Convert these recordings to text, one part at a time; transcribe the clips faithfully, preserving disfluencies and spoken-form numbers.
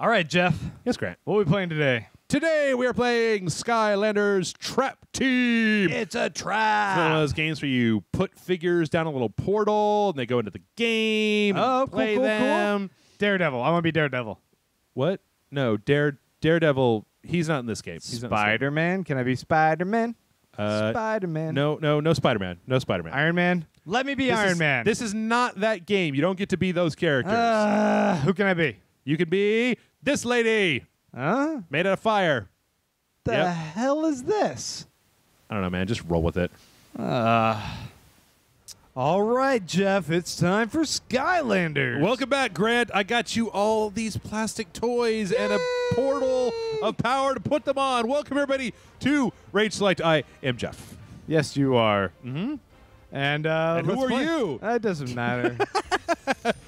All right, Jeff. Yes, Grant. What are we playing today? Today we are playing Skylanders Trap Team. It's a trap. It's one of those games where you put figures down a little portal and they go into the game. Oh, cool, play cool, them. Cool. Daredevil. I want to be Daredevil. What? No, Dare Daredevil. He's not in this game. Spider-Man. Can I be Spider-Man? Uh, Spider-Man. No, no, no Spider-Man. No Spider-Man. Iron Man. Let me be this Iron is, Man. This is not that game. You don't get to be those characters. Uh, who can I be? You can be this lady. Huh? Made out of fire. The yep. hell is this? I don't know, man. Just roll with it. Uh, all right, Jeff. It's time for Skylanders. Welcome back, Grant. I got you all these plastic toys Yay! and a portal of power to put them on. Welcome, everybody, to Rage Select. I am Jeff. Yes, you are. Mm-hmm. And, uh, and who are play. you? That doesn't matter.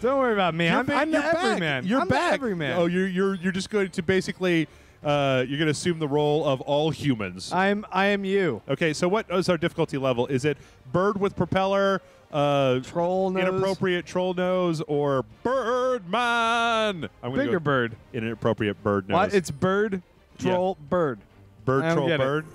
Don't worry about me. You're I'm, I'm the everyman. You're I'm back. The everyman. Oh, you're you're you're just going to basically uh, you're going to assume the role of all humans. I'm I am you. Okay. So what is our difficulty level? Is it bird with propeller, uh, troll nose, inappropriate troll nose, or bird man? I'm bigger go bird, inappropriate bird nose. What? It's bird, troll, yeah. bird, bird, I troll, bird.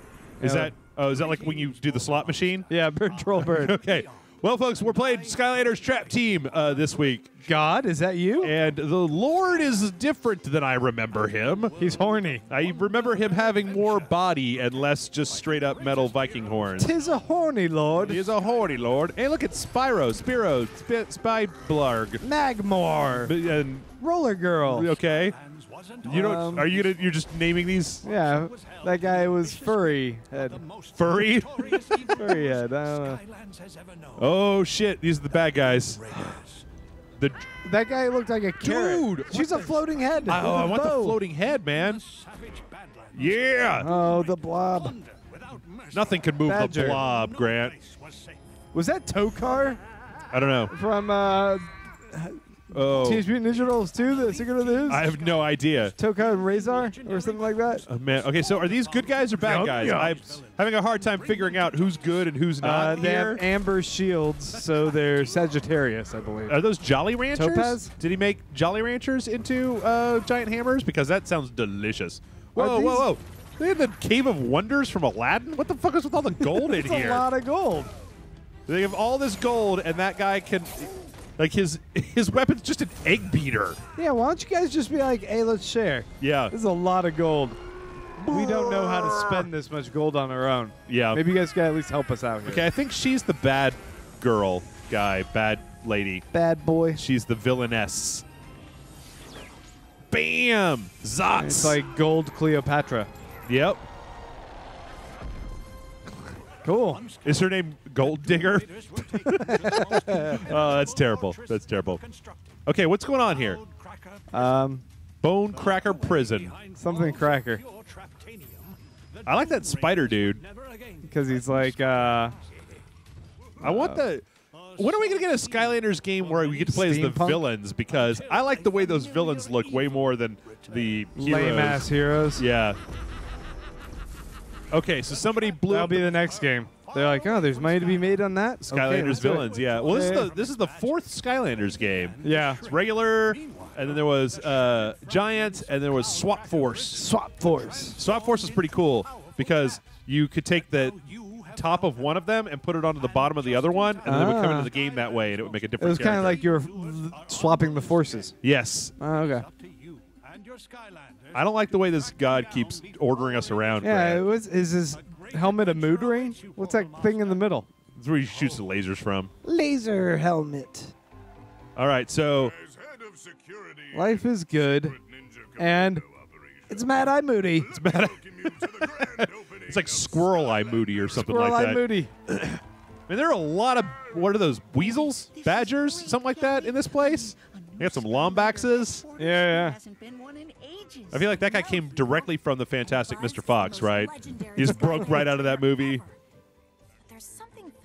It. Is yeah. that? Oh, is that like when you do the slot machine? Yeah, bird, troll, bird. Okay. Well, folks, we're playing Skylanders Trap Team uh, this week. God, is that you? And the Lord is different than I remember him. He's horny. I remember him having more body and less just straight-up metal Viking horns. Tis a horny Lord. He is a horny Lord. Hey, look at Spyro, Spiro, Sp Spyblarg. Magmar. B and Roller Girl. Okay. You don't, um, are you gonna, you're just naming these? Yeah, that guy was furry head. Furry? Furry head, I don't know. Oh shit, these are the bad guys. The that guy looked like a carrot. Dude! She's a floating head. Oh, I want the floating head, man. Yeah! Oh, the blob. Nothing could move Badger. the blob, Grant. Was that Tokar? I don't know. From, uh... Oh. Teenage Mutant Ninja Turtles two, the Secret of the Ooze? I have no idea. Tokar and Razor or something like that? Oh, man. Okay, so are these good guys or bad guys? I'm having a hard time figuring out who's good and who's not. Uh, they here. have amber shields, so they're Sagittarius, I believe. Are those Jolly Ranchers? Topaz? Did he make Jolly Ranchers into uh, giant hammers? Because that sounds delicious. Whoa, whoa, whoa. They had the Cave of Wonders from Aladdin? What the fuck is with all the gold in here? That's a lot of gold. They have all this gold, and that guy can... Like, his his weapon's just an egg beater. Yeah, why don't you guys just be like, hey, let's share. Yeah. This is a lot of gold. We don't know how to spend this much gold on our own. Yeah. Maybe you guys can at least help us out here. Okay, I think she's the bad girl guy, bad lady. Bad boy. She's the villainess. Bam! Zots! It's like gold Cleopatra. Yep. Cool. Is her name Gold Digger? Oh, that's terrible. That's terrible. Okay, what's going on here? Um, Bone Cracker Prison. Something Cracker. I like that spider dude. Because he's like, uh... I want the... When are we going to get a Skylanders game where we get to play as the villains? Because I like the way those villains look way more than the heroes. Lame-ass heroes. Yeah. Okay, so somebody blew. That'll be the next game. They're like, oh, there's money to be made on that. Skylanders okay, villains, yeah. Well, this is the this is the fourth Skylanders game. Yeah, it's regular, and then there was uh, Giant, and there was Swap Force. Swap Force. Swap Force is pretty cool because you could take the top of one of them and put it onto the bottom of the other one, and ah. then it would come into the game that way, and it would make a difference. It was kind of like you were swapping the forces. Yes. Oh, okay. I don't like the way this god keeps ordering us around. Yeah, it was, is his helmet a mood ring? What's that thing in the middle? That's where he shoots the lasers from. Laser helmet. All right, so... Life is good, and it's Mad Eye Moody. It's Mad Eye... It's like Squirrel Eye Moody or something Squirrel like that. Squirrel Eye Moody. I mean, there are a lot of... What are those? Weasels? Badgers? Something like that in this place? We got some Lombaxes. Yeah, yeah. I feel like that guy came directly from the Fantastic Mister Fox, right? He just broke right out of that movie.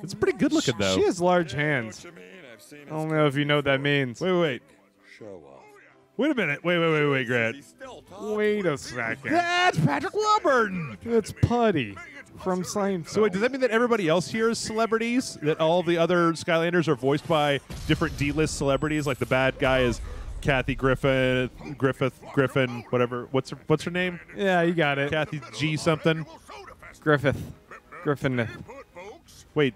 It's pretty good looking, though. She has large hands. I don't know if you know what that means. Wait, wait, wait. Wait a minute. Wait, wait, wait, wait, Grant. Wait a second. That's Patrick Warburton. That's Putty from Seinfeld. So wait, does that mean that everybody else here is celebrities? That all the other Skylanders are voiced by different D-list celebrities? Like the bad guy is Kathy Griffin, Griffith, Griffin, whatever. What's her, what's her name? Yeah, you got it. Kathy G something. Griffith. Griffin. Wait,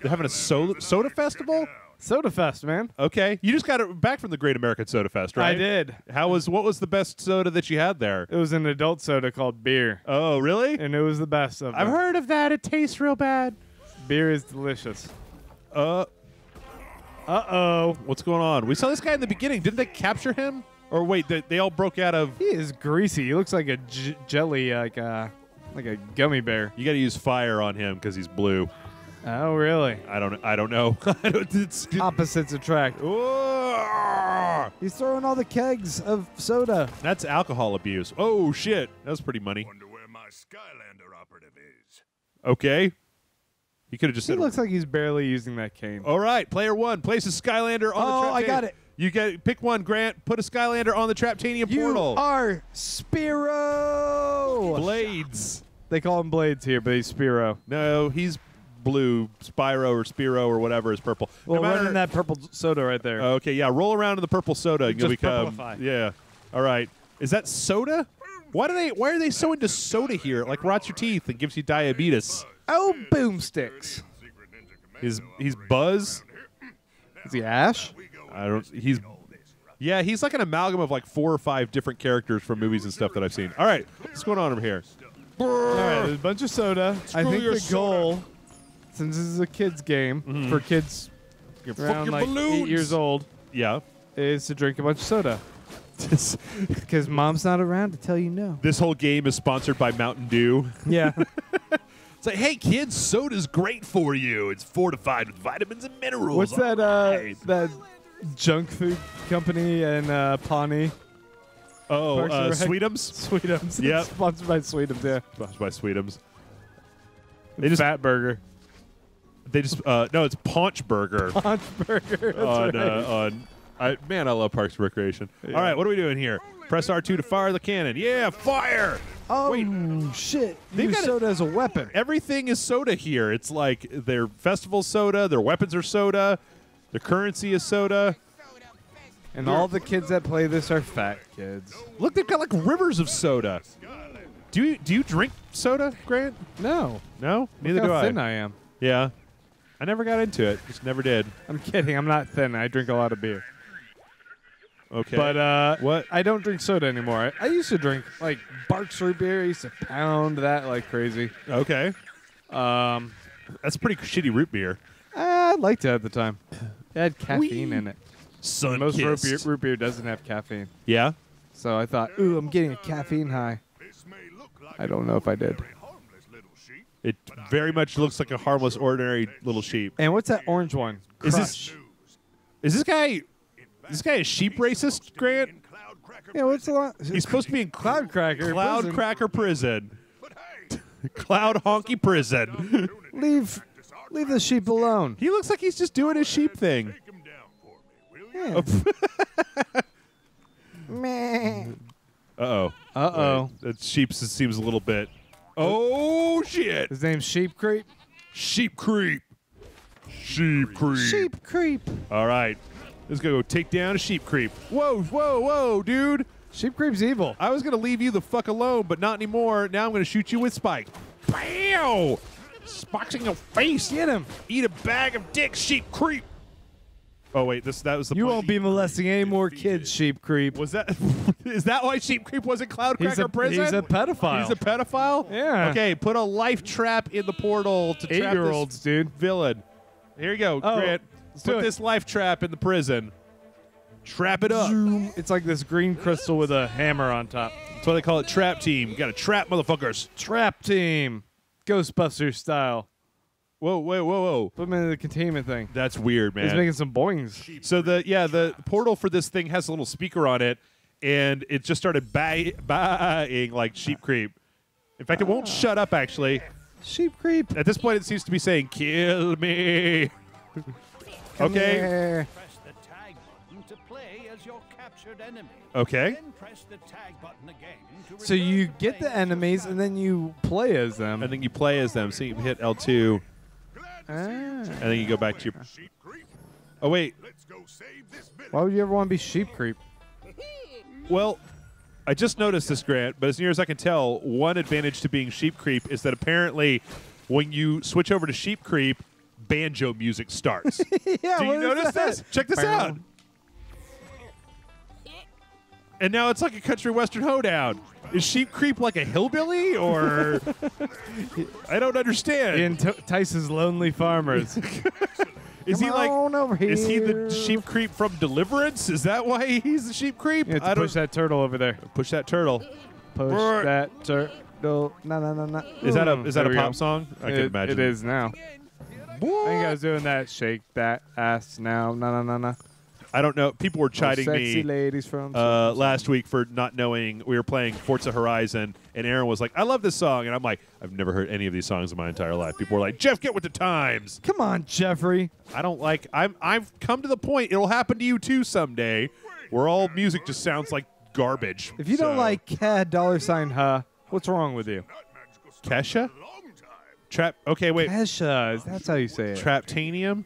they're having a so soda festival? Soda Fest, man. Okay, you just got it back from the Great American Soda Fest, right? I did. How was? What was the best soda that you had there? It was an adult soda called beer. Oh, really? And it was the best of them. I've heard of that. It tastes real bad. Beer is delicious. Uh. Uh oh. What's going on? We saw this guy in the beginning. Didn't they capture him? Or wait, they, they all broke out of. He is greasy. He looks like a j jelly, like a like a gummy bear. You got to use fire on him because he's blue. Oh really? I don't. I don't know. It's, opposites attract. Ooh. He's throwing all the kegs of soda. That's alcohol abuse. Oh shit! That was pretty money. Wonder where my Skylander operative is. Okay. He could have just. He said looks like he's barely using that cane. All right, player one places Skylander on oh, the Traptanium. Oh, I got it. You get pick one, Grant. Put a Skylander on the Traptanium you portal. You are Spyro. Blades. They call him Blades here, but he's Spyro. No, he's. Blue, Spyro or Spiro or whatever is purple. Well, no matter, run in that purple soda right there. Okay, yeah, roll around in the purple soda and you'll become. Purplify. Yeah. All right. Is that soda? Why do they? Why are they so into soda here? It, like rots your teeth and gives you diabetes. Oh, boomsticks. Is he's Buzz? Is he Ash? I don't. He's. Yeah, he's like an amalgam of like four or five different characters from movies and stuff that I've seen. All right, what's going on over here? All right, there's a bunch of soda. Screw I think the goal. Soda. Since this is a kids' game mm-hmm. for kids around like balloons. eight years old, yeah, is to drink a bunch of soda because mom's not around to tell you no. This whole game is sponsored by Mountain Dew. Yeah, it's like, hey kids, soda's great for you. It's fortified with vitamins and minerals. What's that? Right. Uh, that junk food company in uh, Pawnee. Oh, uh, Sweetums. Sweetums. Yeah, sponsored by Sweetums. Yeah, sponsored by Sweetums. They just Fat Burger. They just uh, no, it's Paunch Burger. Paunch Burger. That's on, right. uh, on, I, man, I love Parks and Recreation. Yeah. All right, what are we doing here? Press R two to fire the cannon. Yeah, fire! Oh Wait. shit! They use soda as a weapon. Everything is soda here. It's like their festival soda, their weapons are soda, their currency is soda. And all the kids that play this are fat kids. Look, they've got like rivers of soda. Do you do you drink soda, Grant? No, no, neither Look how do I. Thin I am. Yeah. I never got into it. Just never did. I'm kidding. I'm not thin. I drink a lot of beer. Okay. But uh, what? I don't drink soda anymore. I, I used to drink like Barks root beer. I used to pound that like crazy. Okay. Um, that's pretty shitty root beer. I liked it at the time. It had caffeine Wee. in it. Sun Most root beer, root beer doesn't have caffeine. Yeah. So I thought, ooh, I'm getting a caffeine high. I don't know if I did. It very much looks like a harmless, ordinary little sheep. And what's that orange one? Crush. Is this is this guy? Is this guy a sheep racist, Grant? Yeah, what's the lot? He's supposed to be in Cloud Cracker. Cloud prison. Cracker prison. Cloud honky prison. leave, leave the sheep alone. He looks like he's just doing his sheep thing. Yeah. uh oh. Uh oh. That sheep seems a little bit. Oh shit! His name's Sheep Creep. Sheep Creep. Sheep Creep. Sheep Creep. All right, let's go take down a Sheep Creep. Whoa, whoa, whoa, dude! Sheep Creep's evil. I was gonna leave you the fuck alone, but not anymore. Now I'm gonna shoot you with Spike. Pow! Spike's in your face. Get him. Eat a bag of dicks, Sheep Creep. Oh wait, this that was the. You point. won't be molesting any more kids, Sheep Creep. Was that? Is that why Sheep Creep was in Cloud Cracker prison? He's a pedophile. He's a pedophile. Yeah. Okay, put a life trap in the portal to Eight trap year olds, this dude. Villain. Here you go, oh, Grant. Put this life trap in the prison. Trap it up. Zoom. It's like this green crystal with a hammer on top. That's why they call it Trap Team. You got to trap motherfuckers. Trap Team, Ghostbusters style. Whoa, whoa, whoa, whoa. Put him into the containment thing. That's weird, man. He's making some boings. So, the yeah, the portal for this thing has a little speaker on it, and it just started baa baaing like Sheep Creep. In fact, it won't ah. shut up, actually. Sheep Creep. At this point, it seems to be saying, kill me. Okay. Here. Press the tag button to play as your captured enemy. Okay. Then press the tag button again to so, you get the enemies, and then you play as them. And then you play as them. So, you hit L two. Ah. And then you go back to your... Oh, wait. Why would you ever want to be Sheep Creep? Well, I just noticed this, Grant, but as near as I can tell, one advantage to being Sheep Creep is that apparently when you switch over to Sheep Creep, banjo music starts. Yeah, do you notice that? This? Check this out. And now it's like a country western hoedown. Is Sheep Creep like a hillbilly, or I don't understand? He entices lonely farmers. Is Come he like? Over here. Is he the Sheep Creep from Deliverance? Is that why he's the Sheep Creep? You have to I push don't... that turtle over there. Push that turtle. Push Brr. that turtle. No, no, no, no. Is that a is that there a pop go. song? I it, can imagine. It is now. What? I think I was doing that. Shake that ass now. No, no, no, no. I don't know. People were chiding oh, sexy me ladies from uh, last week for not knowing. We were playing Forza Horizon, and Aaron was like, I love this song. And I'm like, I've never heard any of these songs in my entire life. People were like, Jeff, get with the times. Come on, Jeffrey. I don't like I'm, I've come to the point. It'll happen to you, too, someday, where all music just sounds like garbage. If you so. don't like K dollar sign, huh, what's wrong with you? Kesha? Trap. Okay, wait. Kesha. That's how you say it. Traptanium?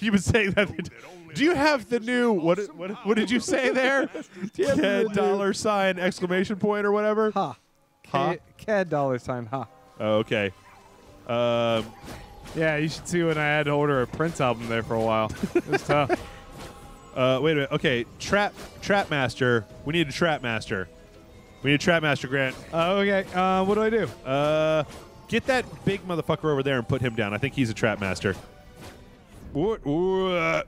You would say that. Do you have the new, what What? what did you say there? Cad dollar sign exclamation point or whatever? Ha. Ha. Cad dollar sign ha. Oh, okay. Um, yeah, you should see when I had to order a Prince album there for a while. It was tough. Uh, wait a minute. Okay, Trap Trap Master. We need a Trap Master. We need a Trap Master, Grant. Uh, okay, uh, what do I do? Uh, get that big motherfucker over there and put him down. I think he's a Trap Master. What? What?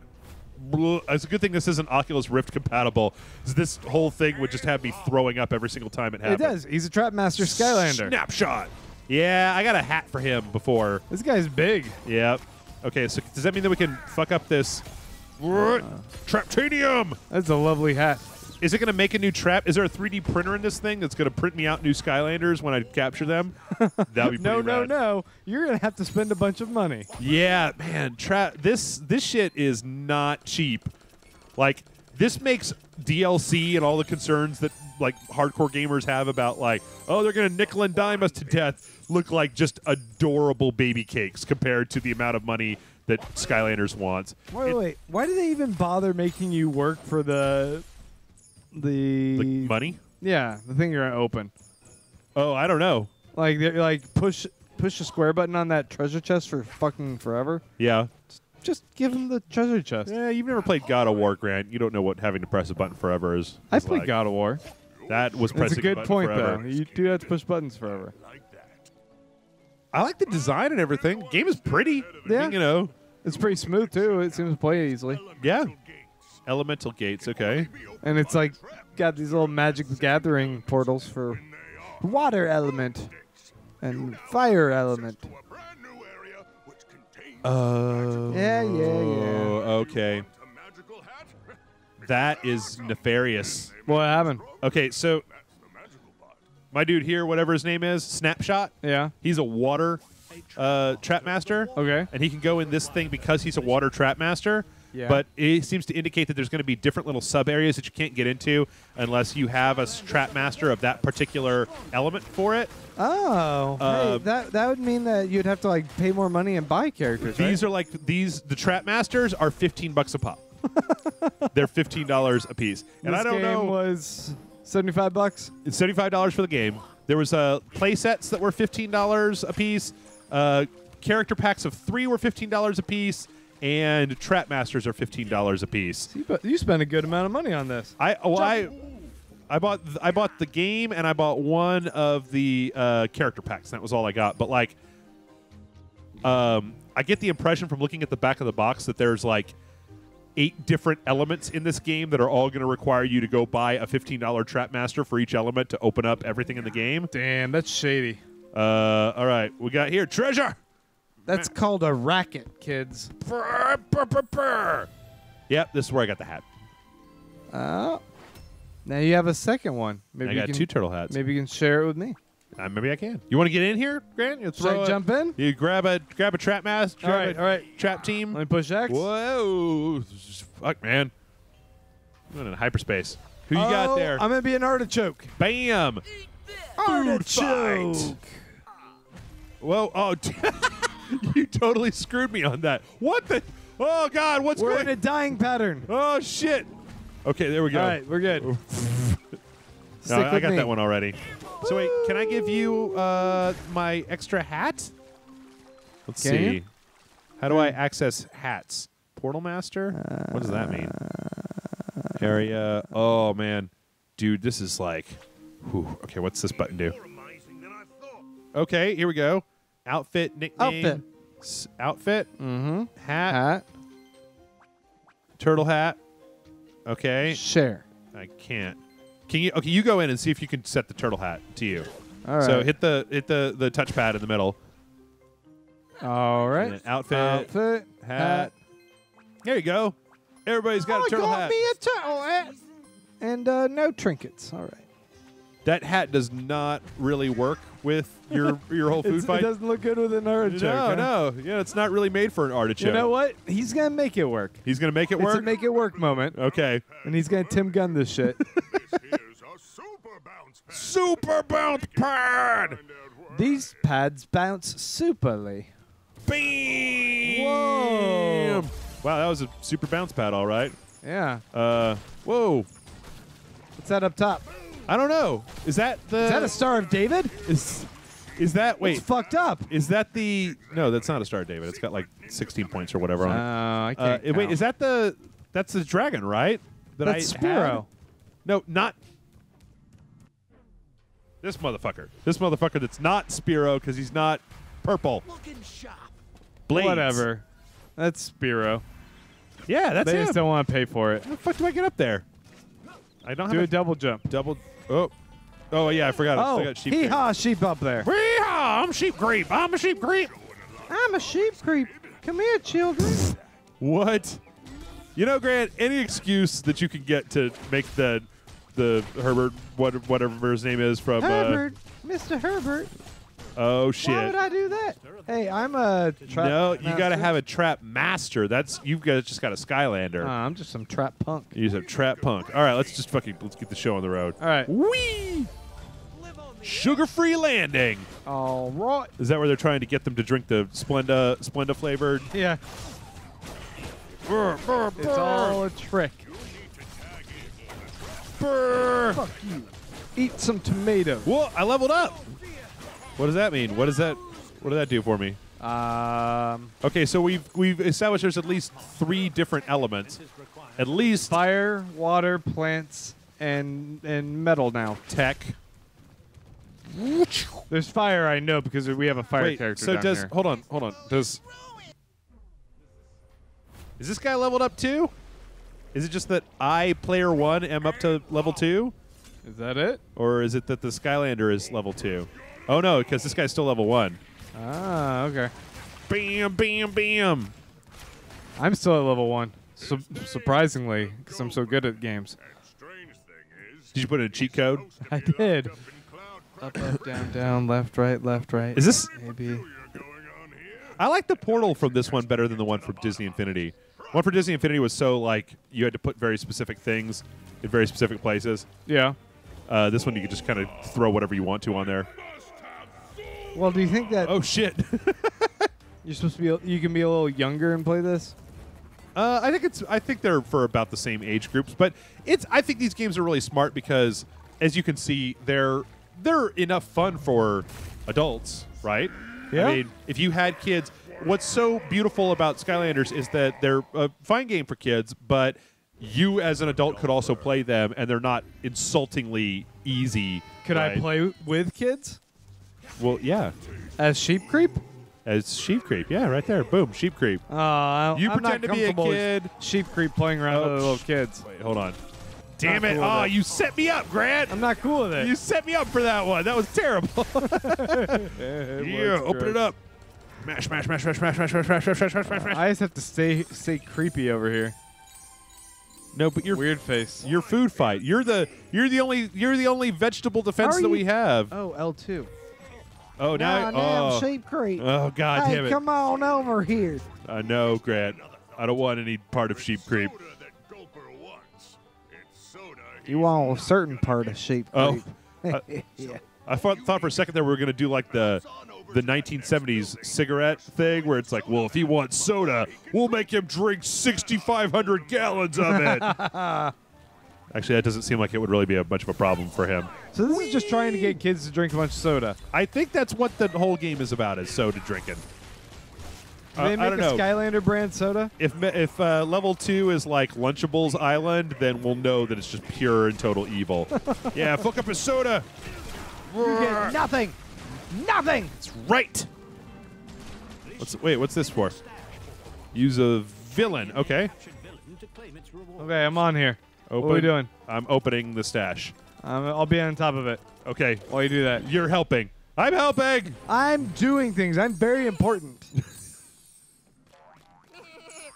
It's a good thing this isn't Oculus Rift compatible. This whole thing would just have me throwing up every single time it happens. It does. He's a Trap Master Skylander. Snapshot. Yeah, I got a hat for him before. This guy's big. Yep. Okay, so does that mean that we can fuck up this uh, Traptanium? That's a lovely hat. Is it going to make a new trap? Is there a three D printer in this thing that's going to print me out new Skylanders when I capture them? That would be no, no, rad. no. You're going to have to spend a bunch of money. Yeah, man. Trap. This this shit is not cheap. Like, this makes D L C and all the concerns that like hardcore gamers have about like, oh, they're going to nickel and dime us to death look like just adorable baby cakes compared to the amount of money that Skylanders wants. Wait, it, wait. Why do they even bother making you work for the The, the money? Yeah, the thing you're gonna open. Oh, I don't know. Like, like push push the square button on that treasure chest for fucking forever. Yeah. Just, just give them the treasure chest. Yeah, you've never played God of War, Grant. You don't know what having to press a button forever is. is I played like. God of War. That was pressing a button That's a good point, forever. though. You do have to push buttons forever. I like the design and everything. The game is pretty. Yeah. You know, it's pretty smooth too. It seems to play easily. Yeah. Elemental gates, okay. And it's like got these little Magic Gathering portals for water element and fire element. Oh. Yeah, yeah, yeah. Okay. That is nefarious. What happened? Okay, so my dude here, whatever his name is, Snapshot. Yeah. He's a water uh, trap master. Okay. And he can go in this thing because he's a water trap master. Yeah. But it seems to indicate that there's going to be different little sub-areas that you can't get into unless you have a trap master of that particular element for it. Oh, um, hey, that that would mean that you'd have to like pay more money and buy characters. These right? are like these. The trap masters are fifteen bucks a pop. They're fifteen dollars a piece. And this I don't game know was seventy-five bucks. It's seventy-five dollars for the game. There was uh, play sets that were fifteen dollars a piece. Uh, character packs of three were fifteen dollars a piece. And Trap Masters are fifteen dollars a piece. You, you spent a good amount of money on this. I well, I, I bought I bought the game and I bought one of the uh, character packs. That was all I got. But like, um, I get the impression from looking at the back of the box that there's like eight different elements in this game that are all going to require you to go buy a fifteen dollar Trap Master for each element to open up everything in the game. Damn, that's shady. Uh, all right, we got here treasure. That's called a racket, kids. Yep, this is where I got the hat. Oh. Now you have a second one. Maybe I got you can, two turtle hats. Maybe you can share it with me. Uh, maybe I can. You want to get in here, Grant? You throw Should I a, jump in? You grab a grab a trap mask. All right, a, all right. Trap team. Let me push X. Whoa. Fuck, man. I'm going in hyperspace. Who you oh, got there? I'm going to be an artichoke. Bam. Artichoke. Fight. Whoa. Oh, you totally screwed me on that. What the? Oh, God, what's We're going on? We're in a dying pattern. Oh, shit. Okay, there we go. All right, we're good. no, I, I got me. that one already. So wait, can I give you uh, my extra hat? Let's can see. You? How do I access hats? Portal Master? Uh, what does that mean? Area. Oh, man. Dude, this is like... Whew. Okay, what's this button do? Okay, here we go. Outfit, nickname. Outfit. S outfit. Mm-hmm. Hat. Hat. Turtle hat. Okay. Share. I can't. Can you? Okay, you go in and see if you can set the turtle hat to you. All right. So hit the hit the the touchpad in the middle. All right. And then outfit. Outfit. Hat. hat. There you go. Everybody's got oh, a turtle got hat. Me a turtle hat. And uh, no trinkets. All right. That hat does not really work with your your whole food fight. It doesn't look good with an artichoke. No, huh? no. Yeah, it's not really made for an artichoke. You know what? He's going to make it work. He's going to make it work? It's a make it work moment. Okay. And he's going to Tim Gunn this shit. This here's a super bounce pad. Super bounce pad! These pads bounce superly. Bam! Whoa! Wow, that was a super bounce pad, all right. Yeah. Uh, whoa. What's that up top? I don't know. Is that the? Is that a Star of David? Is, is that wait? It's fucked up. Is that the? No, that's not a Star of David. It's got like sixteen points or whatever on it. Oh, I can't. Uh, wait, is that the? That's the dragon, right? That that's I Spyro. Had? No, not this motherfucker. This motherfucker that's not Spyro because he's not purple. Looking sharp. Blades. Whatever. That's Spyro. Yeah, that's they him. They just don't want to pay for it. How the fuck do I get up there? I don't do have a, a double jump. Double. Oh, oh yeah, I forgot. Oh, I got sheep hee haw, sheep up there. Hee haw! I'm sheep creep. I'm a sheep creep. I'm a sheep creep. Come here, children. What? You know, Grant, any excuse that you can get to make the the Herbert, what, whatever his name is from Herbert, uh, Mister Herbert. Oh shit! Why would I do that? Hey, I'm a trap. No, you master. gotta have a trap master. That's you've got just got a Skylander. Uh, I'm just some trap punk. You're some trap punk. All right, let's just fucking let's get the show on the road. All right, wee. Sugar-free landing. All right. Is that where they're trying to get them to drink the Splenda Splenda flavored? Yeah. Burr, burr, burr. It's all a trick. Burr. Fuck you. Eat some tomato. Whoa! I leveled up. What does that mean? What does that? What did that do for me? Um, okay, so we've we've established there's at least three different elements, at least fire, water, plants, and and metal now. Tech. There's fire, I know, because we have a fire Wait, character. So down does here. hold on, hold on. Does is this guy leveled up too? Is it just that I, player one, am up to level two? Is that it? Or is it that the Skylander is level two? Oh, no, because this guy's still level one. Ah, okay. Bam, bam, bam. I'm still at level one, su surprisingly, because I'm so good at games. Did you put in a cheat code? I did. Up, up, down, down, left, right, left, right. Is this? Maybe. I like the portal from this one better than the one from Disney Infinity. One for Disney Infinity was so, like, you had to put very specific things in very specific places. Yeah. Uh, this one you could just kind of throw whatever you want to on there. Well, do you think that? Oh shit! You're supposed to be. You can be a little younger and play this. Uh, I think it's. I think they're for about the same age groups. But it's. I think these games are really smart because, as you can see, they're they're enough fun for adults, right? Yeah. I mean, if you had kids, what's so beautiful about Skylanders is that they're a fine game for kids, but you as an adult could also play them, and they're not insultingly easy. Could right? I play with kids? Well, yeah. As sheep creep? As sheep creep, yeah, right there. Boom, sheep creep. Uh, you I'm pretend not to be a kid. Sheep creep playing around oh, with little kids. Wait, hold on. Damn not it. Cool oh, you set me up, Grant. I'm not cool with it. You set me up for that one. That was terrible. it yeah, open gross. it up. Mash, mash, mash, mash, mash, mash, mash, mash, mash, mash, mash, mash. I just have to stay, stay creepy over here. No, but your weird face. Your food fight. You're the you're the only you're the only vegetable defense that we have. Oh, L two. Oh, now nah, oh. sheep creep. Oh, God hey, damn it. Come on over here. I know, Grant. I don't want any part of sheep creep. You want a certain part of sheep creep. Oh. I, yeah. I thought, thought for a second there we were going to do like the the nineteen seventies cigarette thing where it's like, well, if he wants soda, we'll make him drink sixty-five hundred gallons of it. Actually, that doesn't seem like it would really be a much of a problem for him. So this Whee! is just trying to get kids to drink a bunch of soda. I think that's what the whole game is about, is soda drinking. Do uh, they make I don't a know. Skylander brand soda? If if uh, level two is like Lunchables Island, then we'll know that it's just pure and total evil. Yeah, fuck up his soda. You get nothing. Nothing. That's right. What's, wait, what's this for? Use a villain. Okay. Okay, I'm on here. Open. What are we doing? I'm opening the stash. Um, I'll be on top of it. Okay. While you do that. You're helping. I'm helping. I'm doing things. I'm very important.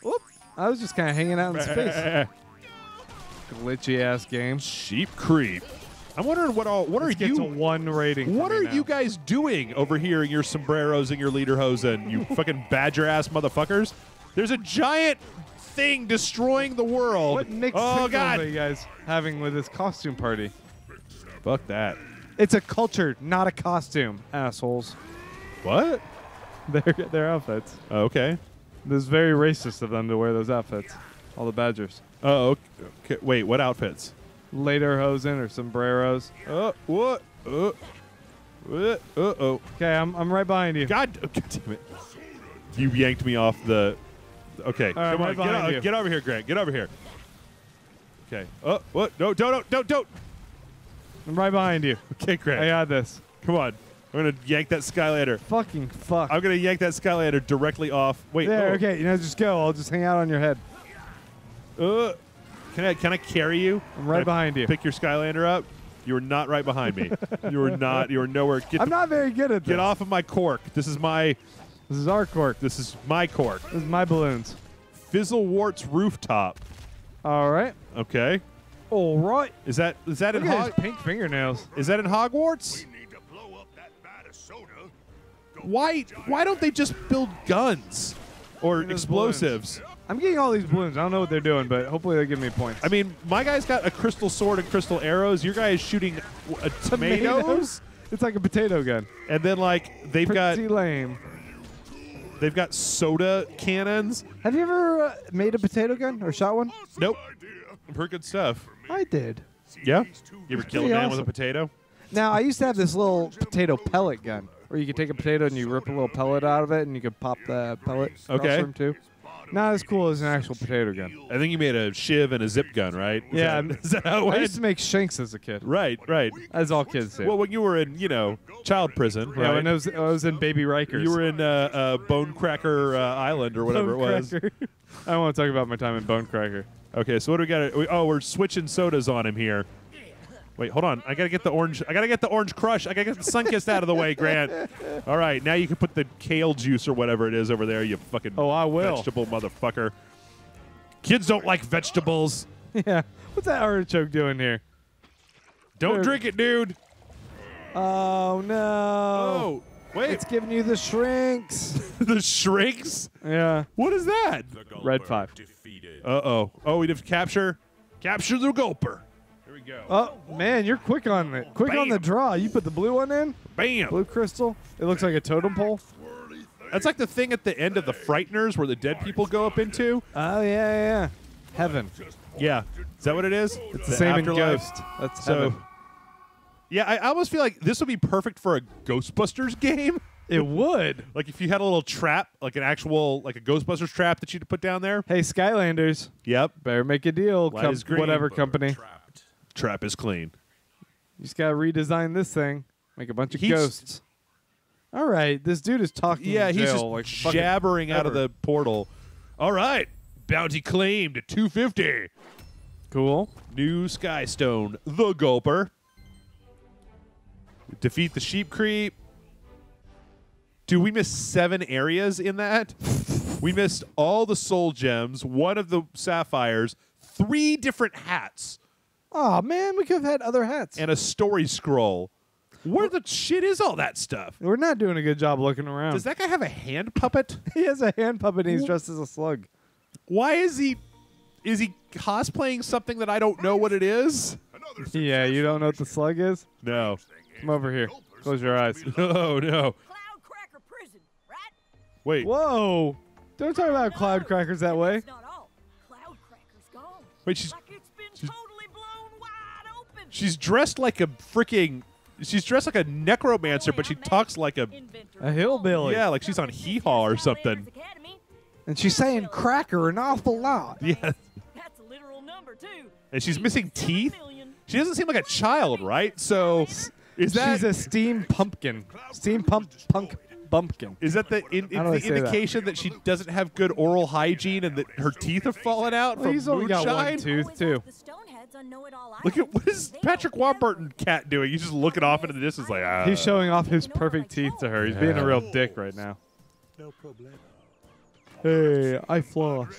Whoop. I was just kind of hanging out in space. Glitchy-ass game. Sheep creep. I'm wondering what all... What Let's are you... one rating. What are now. you guys doing over here in your sombreros and your lederhosen, you fucking badger-ass motherfuckers? There's a giant... thing destroying the world. What mixed oh, God. are you guys having with this costume party? Fuck that. It's a culture, not a costume, assholes. What? Their, their outfits. Oh, okay. This is very racist of them to wear those outfits. All the badgers. Oh, okay. Wait, what outfits? Lederhosen or sombreros. Oh, what? Oh. Uh-oh. Okay, I'm, I'm right behind you. God, oh, God damn it. You yanked me off the... Okay, right, come on, get, o get over here, Grant. Get over here. Okay. Oh, what? No, don't, don't, don't. I'm right behind you. Okay, Grant. I got this. Come on. I'm going to yank that Skylander. Fucking fuck. I'm going to yank that Skylander directly off. Wait. There, oh. okay. You know, just go. I'll just hang out on your head. Uh, can I Can I carry you? I'm right can behind I you. Pick your Skylander up. You were not right behind me. You were not. You were nowhere. Get I'm the, not very good at this. Get off of my cork. This is my... This is our cork. This is my cork. This is my balloons. Fizzlewart's rooftop. All right. Okay. All right. Is that is that Look in Hog pink fingernails? Is that in Hogwarts? We need to blow up that vat of soda. Why why don't they just build guns or explosives? Balloons. I'm getting all these balloons. I don't know what they're doing, but hopefully they give me points. I mean, my guy's got a crystal sword and crystal arrows. Your guy is shooting uh, tomatoes. It's like a potato gun. And then like they've Pretty got. Pretty lame. They've got soda cannons. Have you ever uh, made a potato gun or shot one? Awesome nope. I've heard good stuff. I did. Yeah? You ever kill a man awesome. with a potato? Now, I used to have this little potato pellet gun where you could take a potato and you rip a little pellet out of it and you could pop the pellet across okay. from too. Not as cool as an actual potato gun. I think you made a shiv and a zip gun, right? Is yeah. That, is that how it went? I used to make shanks as a kid. Right, right. As all kids do. Well, when you were in, you know, child prison, right? Yeah, when I was, I was in Baby Rikers. You were in uh, uh, Bone Cracker uh, Island or whatever Bone it was. Cracker. I don't want to talk about my time in Bone Cracker. Okay, so what do we got? We, oh, we're switching sodas on him here. Wait, hold on. I gotta get the orange. I gotta get the orange crush. I gotta get the Sunkist out of the way, Grant. All right, now you can put the kale juice or whatever it is over there. You fucking oh, I will. vegetable motherfucker. Kids don't like vegetables. Yeah. What's that artichoke doing here? Don't They're... drink it, dude. Oh no. Oh wait. It's giving you the shrinks. The shrinks? Yeah. What is that? Red five. Defeated. Uh oh. Oh, we have to capture. Capture the gulper. Go. Oh man, you're quick on it. Quick Bam. on the draw. You put the blue one in. Bam. Blue crystal. It looks like a totem pole. That's like the thing at the end of The Frighteners where the dead people go up into. Oh yeah, yeah. Heaven. Yeah. Is that what it is? It's the, the same afterlife. in Ghost. That's so. Heaven. Yeah, I almost feel like this would be perfect for a Ghostbusters game. It would. Like if you had a little trap, like an actual, like a Ghostbusters trap that you'd put down there. Hey, Skylanders. Yep. Better make a deal. Com green, whatever company. Trap is clean. You just gotta redesign this thing. Make a bunch of he's, ghosts. All right, this dude is talking. Yeah, he's just like jabbering out ever. of the portal. All right, bounty claimed at two fifty. Cool. New Skystone, the Gulper. Defeat the sheep creep. Dude, we missed seven areas in that. We missed all the soul gems, one of the sapphires, three different hats. Oh man, we could have had other hats. And a story scroll. Where the shit is all that stuff? We're not doing a good job looking around. Does that guy have a hand puppet? He has a hand puppet and he's dressed as a slug. Why is he is he cosplaying something that I don't know what it is? Yeah, you don't know what the slug is? No. Come over here. Close your eyes. Oh no. Cloud Cracker Prison, right? Wait. Whoa. Don't talk about Cloud Crackers that way. Wait, she's She's She's dressed like a freaking... She's dressed like a necromancer, but she talks like a... A hillbilly. Yeah, like she's on Hee Haw or something. And she's saying cracker an awful lot. Yeah. That's a literal number, too. And she's missing teeth. She doesn't seem like a child, right? So... Is that she's a steam pumpkin. Steam pump punk bumpkin. Is that the, in, in, the indication that? that she doesn't have good oral hygiene and that her teeth are falling out? Well, he's only got one tooth, too. Look at what is Patrick Warburton cat doing? He's just looking off into the distance like, ah. He's showing off his perfect teeth to her. He's yeah. being a real dick right now. No problem. Hey, I floss.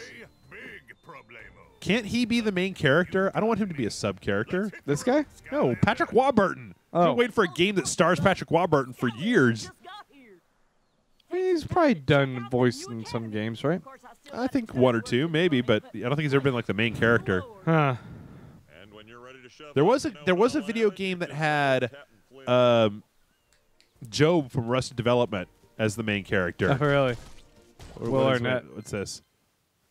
Can't he be the main character? I don't want him to be a sub-character. This guy? No, Patrick Warburton. Oh. I've been waiting for a game that stars Patrick Warburton for years. I mean, he's probably done voice in some games, right? I think one or two, maybe, but I don't think he's ever been like the main character. Huh. There was a there was a video game that had um, Job from Rusted Development as the main character. Oh, really? Or Will Arnett. What, what's this?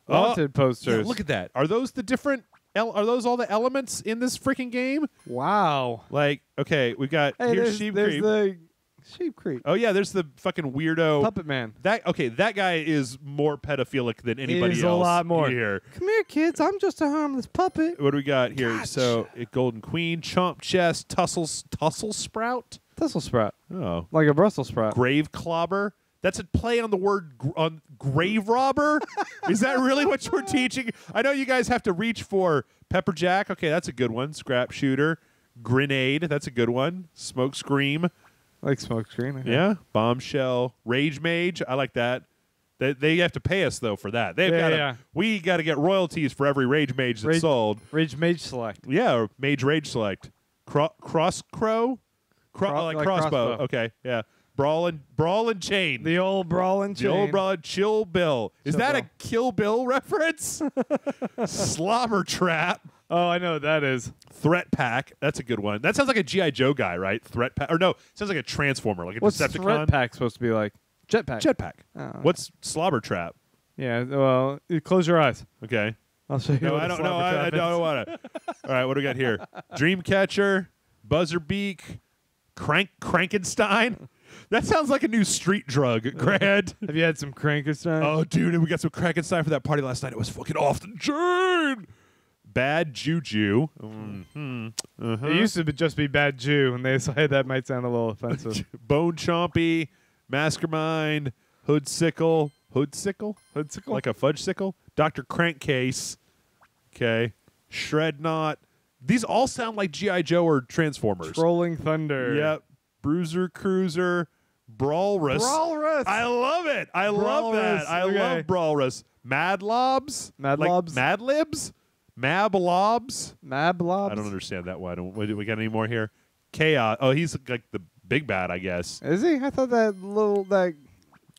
Wanted oh, posters. Yeah, look at that. Are those the different? Are those all the elements in this freaking game? Wow. Like, okay, we got hey, here's there's, Sheep there's Creep. The Sheep Creep. Oh yeah, there's the fucking weirdo Puppet Man. That okay, that guy is more pedophilic than anybody is else. A lot more. Here. Come here, kids. I'm just a harmless puppet. What do we got here? Gotcha. So, it, Golden Queen, Chomp Chest, Tussles, Tussle Sprout, Tussle Sprout. Oh, like a Brussels sprout. Grave Clobber. That's a play on the word gr on grave robber. Is that really what you're teaching? I know you guys have to reach for pepper jack. Okay, that's a good one. Scrap shooter, grenade. That's a good one. Smoke scream. I like smoke screen. Yeah, bombshell, rage mage. I like that. They they have to pay us though for that. They've yeah, got yeah. We got to get royalties for every rage mage that's rage, sold. Rage mage select. Yeah, or mage rage select. Cro cross crow, Cro Cro like, like crossbow. crossbow. Okay, yeah. Brawl and, brawl and chain. The old brawl and chain. The old brawl and Chill Bill. Is Chill that Bill. a Kill Bill reference? Slobber trap. Oh, I know what that is. Threat pack. That's a good one. That sounds like a G I Joe guy, right? Threat pack. Or no, sounds like a Transformer, like a What's Decepticon. What's threat pack supposed to be like? Jetpack. Jetpack. Oh, okay. What's slobber trap? Yeah, well, you close your eyes. Okay. I'll show you no, what I don't, no, I, I don't want to. All right, what do we got here? Dreamcatcher, Buzzerbeak, Crank Frankenstein. That sounds like a new street drug, Grant. Have you had some Frankenstein? Oh, dude, we got some Frankenstein for that party last night. It was fucking off the chain. Bad Juju. Mm-hmm. uh-huh. It used to be just be Bad Jew, and they decided that might sound a little offensive. Bone Chompy, Mastermind, Hood Sickle. Hood Sickle? Hood Sickle? Like a fudge sickle? Doctor Crankcase. Okay. Shrednot. These all sound like G I Joe or Transformers. Trolling Thunder. Yep. Bruiser Cruiser. Brawlrus. Brawlrus. I love it. I Brawlrus. love that. I okay. love Brawlrus. Mad Lobs. Mad like Lobs. Mad Libs. Mab Lobs. Mab Lobs. I don't understand that one. What, do we got any more here? Chaos. Oh, he's like the big bad, I guess. Is he? I thought that little that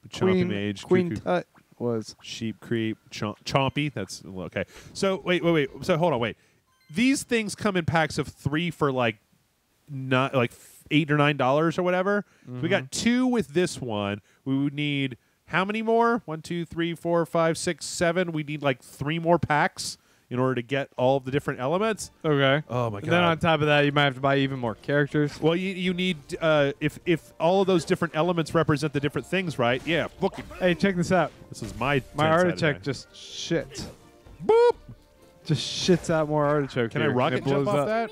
Chompy Mage Queen Tut was Sheep Creep chom Chompy. That's okay. So wait, wait, wait. So hold on, wait. These things come in packs of three for like not like. Eight or nine dollars or whatever. Mm-hmm. We got two with this one. We would need how many more? One, two, three, four, five, six, seven. We need like three more packs in order to get all of the different elements. Okay. Oh my god. And then on top of that, you might have to buy even more characters. Well, you you need uh, if if all of those different elements represent the different things, right? Yeah. Book it. Hey, check this out. This is my my artichoke just shit. Boop. Just shits out more artichoke. Can here. I rocket jump off up. that?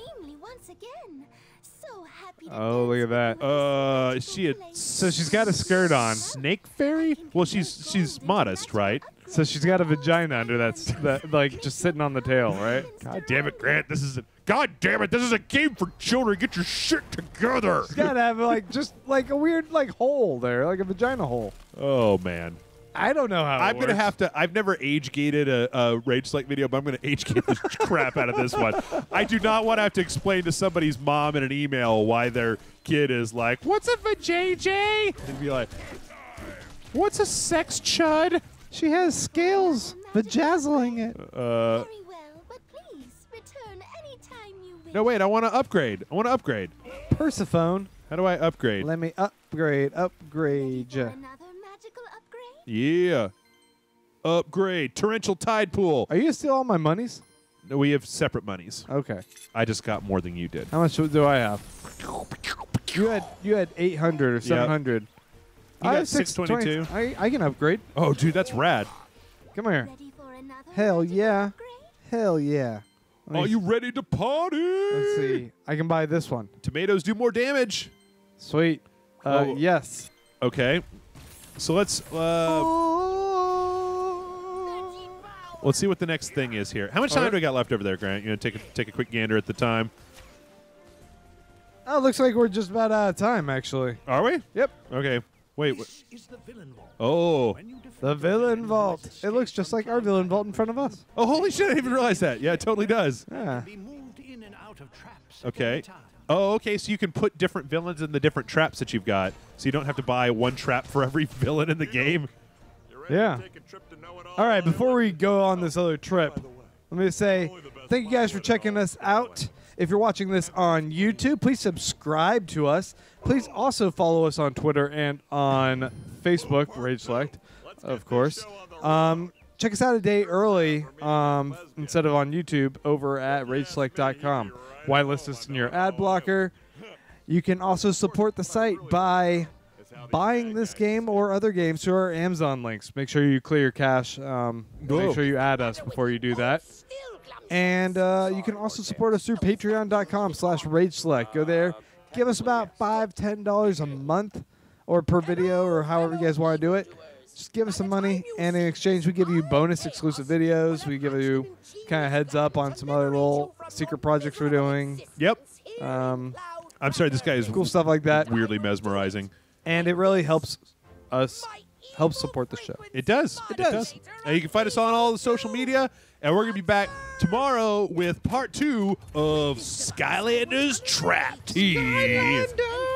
Oh, look at that! Uh, is she a so she's got a skirt on. Snake fairy? Well, she's she's modest, right? So she's got a vagina under that, that like just sitting on the tail, right? God damn it, Grant! This is a God damn it! This is a game for children. Get your shit together. She's gotta have like just like a weird like hole there, like a vagina hole. Oh man. I don't know how. I'm it gonna works. have to. I've never age gated a, a Rage Select video, but I'm gonna age gate the crap out of this one. I do not want to have to explain to somebody's mom in an email why their kid is like, "What's a vajayjay?" And be like, "What's a sex chud?" She has scales, vajazzling it. Uh, Very well, but please return anytime you wish. No wait, I want to upgrade. I want to upgrade. Persephone. How do I upgrade? Let me upgrade. Upgrade. Yeah. Upgrade. Torrential Tide Pool. Are you going to steal all my monies? No, we have separate monies. Okay. I just got more than you did. How much do I have? You had you had eight hundred or seven hundred. Yep. You I got six twenty two. I I can upgrade. Oh, dude, that's rad. Come here. Hell yeah. Hell yeah. Are you ready to party? Let's see. I can buy this one. Tomatoes do more damage. Sweet. Uh, oh. Yes. Okay. So let's uh, oh. let's see what the next thing is here. How much time right. do we got left over there, Grant? You know, take a, take a quick gander at the time. Oh, looks like we're just about out of time, actually. Are we? Yep. Okay. Wait. This is the villain vault. Oh. The villain vault. It looks just like our villain vault in front of us. Oh, holy shit, I didn't even realize that. Yeah, it totally does. Yeah. Okay. Oh, okay, so you can put different villains in the different traps that you've got, so you don't have to buy one trap for every villain in the game. Yeah. All right, before we go on this other trip, let me say thank you guys for checking us out. If you're watching this on YouTube, please subscribe to us. Please also follow us on Twitter and on Facebook, Rage Select, of course. Um, check us out a day early um, instead of on YouTube over at rage select dot com. Whitelist us in your ad blocker. You can also support the site by buying this game or other games through our Amazon links. Make sure you clear your cash. Um, make sure you add us before you do that. And uh, you can also support us through patreon dot com slash rage select. Go there. Give us about five dollars, ten dollars a month or per video or however you guys want to do it. Just give us some money, and in exchange, we give you bonus exclusive videos. We give you kind of heads up on some other little secret projects we're doing. Yep. Um, I'm sorry, this guy is cool stuff like that. Weirdly mesmerizing. And it really helps us help support the show. It does. It does. It does. And you can find us on all the social media. And we're going to be back tomorrow with part two of Skylanders Trap Team. Skylanders!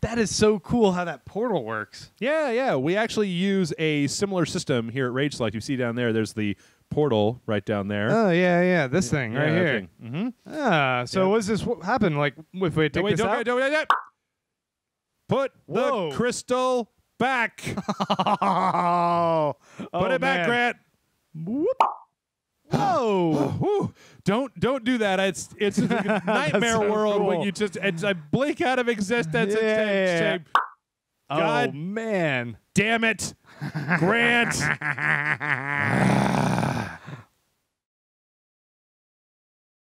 That is so cool how that portal works. Yeah, yeah. We actually use a similar system here at Rage Select. You see down there, there's the portal right down there. Oh, yeah, yeah. This thing right yeah, here. Thing. Mm-hmm. Ah, so yeah. what does this happen? Like, if we take don't wait, this don't out? Wait, don't wait, don't Put Whoa. the crystal back. oh, Put oh, it back, man. Grant. Whoop. Whoa! Whoa. Don't don't do that. It's it's a nightmare so world cool. when you just it's I blink out of existence. Yeah, and shame. Yeah. God, oh man! Damn it, Grant!